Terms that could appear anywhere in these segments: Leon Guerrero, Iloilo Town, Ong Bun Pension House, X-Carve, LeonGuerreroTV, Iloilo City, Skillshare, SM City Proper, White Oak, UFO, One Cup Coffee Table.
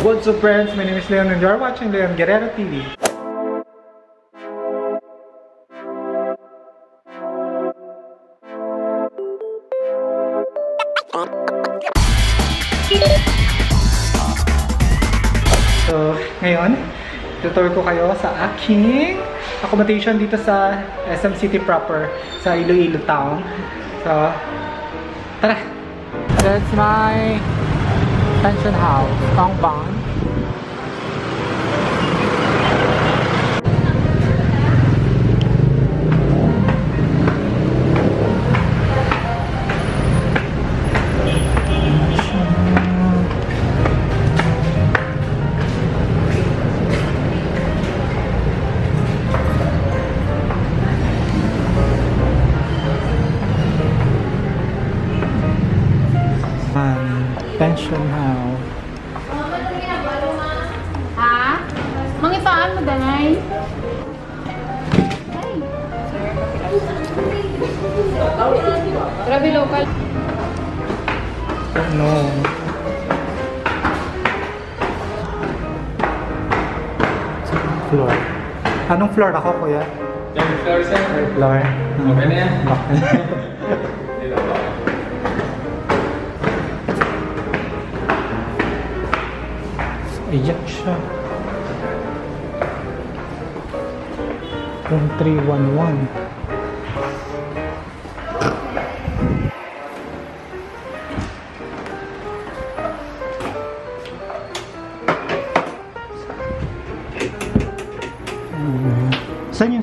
What's up, friends? My name is Leon and you are watching Leon Guerrero TV. So, ngayon, tutur ko kayo sa aking accommodation dito sa SM City Proper sa Iloilo Town. So, tara! That's my pension house, Tongban. Pension house. Ah, mangitaan mo danay. Grabe local. No. Floor. Anong floor ako, kuya? 10th floor, sir. 10th floor. Okay na yan. Ejection. Room 311. Saan yung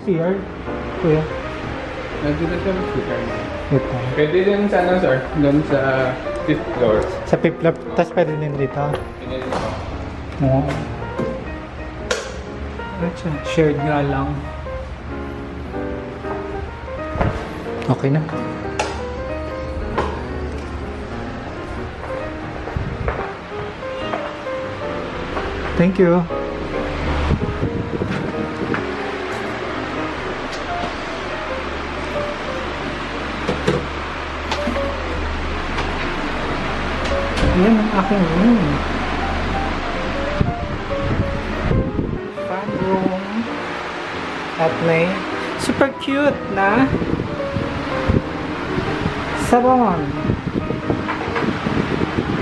CR? Kuya? Nandito siya ng CR. Ito. Pwede din sana, sir. Doon sa 5th floor. Sa 5th floor. Tapos pwede din dito. Pwede din dito. Oo. Shared nga lang. Okay na. Thank you. Ayan ang aking room. At may super cute na salon.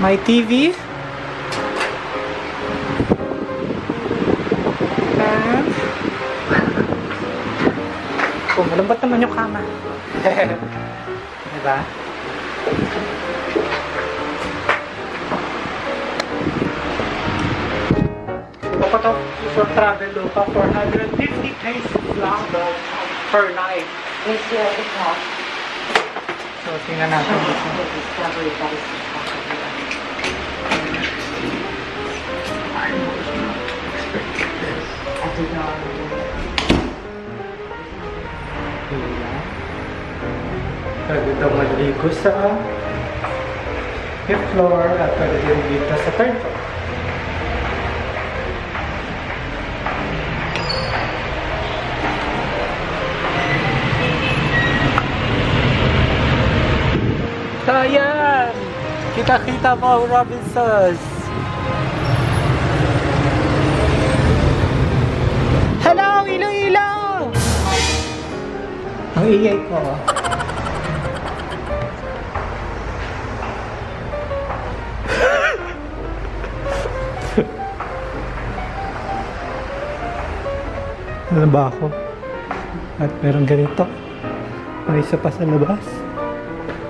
My TV and malambot naman yung kama. Diba? For travel local, 450 pesos lang per night. Yes, yes, it's hot. So, tingnan natin. I was not expecting this. I did not pwede daw maligo sa 5th floor at pwede din dito sa 3rd floor. Ayan! Kita-kita mo ang Robinsons! Hello! Iloilo! Ang iingay ko. Ano ba ako? At meron ganito. May isa pa sa labas.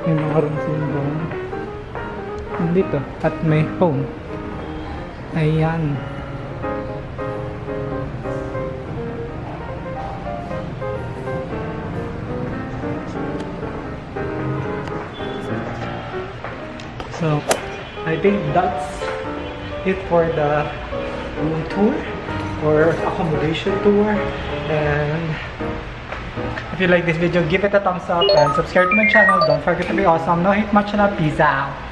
May mga room silang doon. Nandito. At may home. Ayan. So, I think that's it for the room tour or accommodation tour. And if you like this video, give it a thumbs up and subscribe to my channel. Don't forget to be awesome. No hate much na. Peace out.